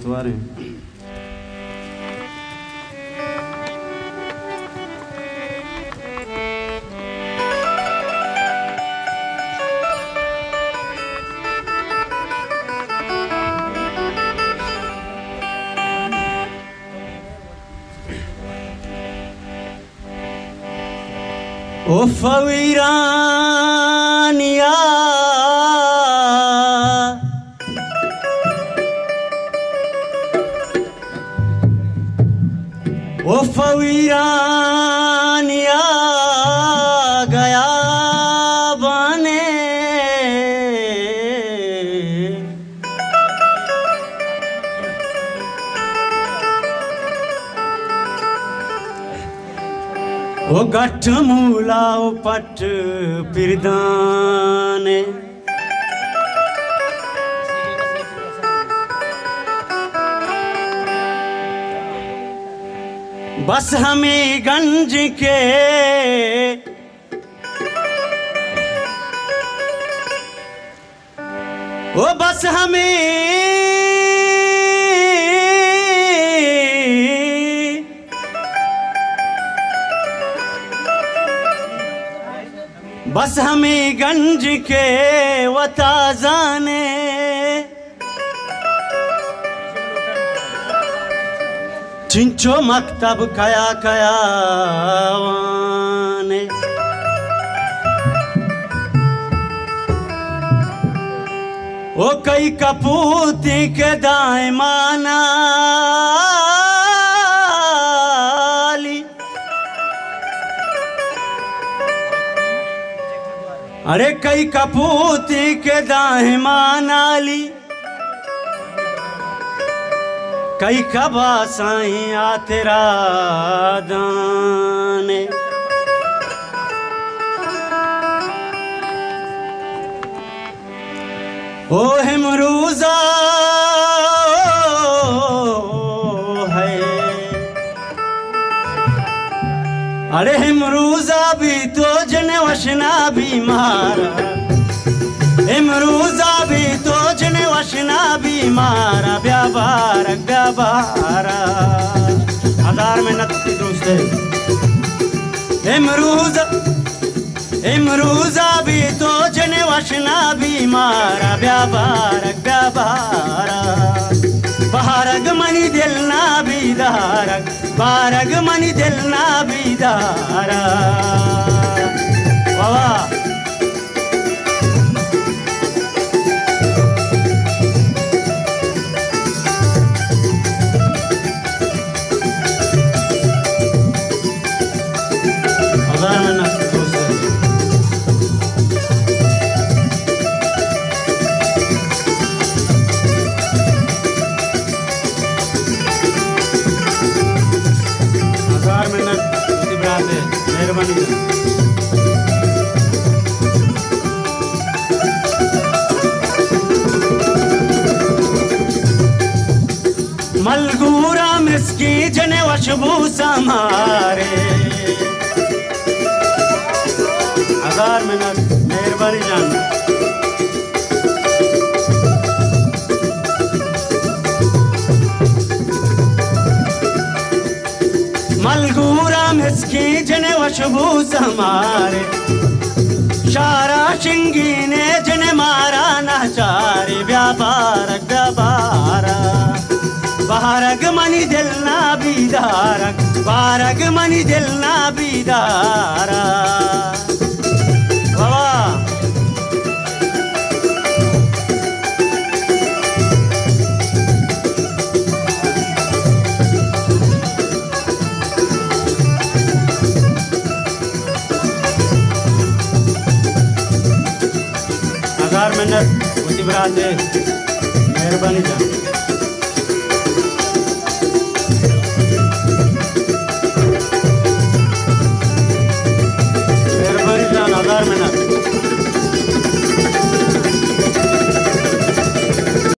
Atuari. O fawirania O fawirania gaya bane O gatt mula o pat pirdane bas hame ganj ke o bas hame बस हमें गंज के वता जाने चिंचो मकतब कया कया वाने ओ कई कपूती के दायमाना अरे कई कपूती के दाहिमानाली कई कबासाई आतेरा दाने ओ हिमरूजा है अरे हिमरूजा भी तो वशना बीमार इमरूजा भी तो जने वशना बीमार ब्याबार ब्याबार आधार में नत्ती दोस्ते इमरूजा इमरूजा भी तो जने वशना बीमार ब्याबार ब्याबार बारग मनी दिल ना बीदार बारग मनी दिल ना बीदार वाह मलगूरा मिसकी जने वशबू समारे आधार में न मेहरबानी जानना मलगूरा मिसकी जने वशबू समारे शारा शिंगी ने जने मारा नचारे व्यापार गबारा बारग मनी दिल ना बीदारक बारग मनी दिल ना बीदारा बाबा आधार में न उसी बराते मेहरबानी जा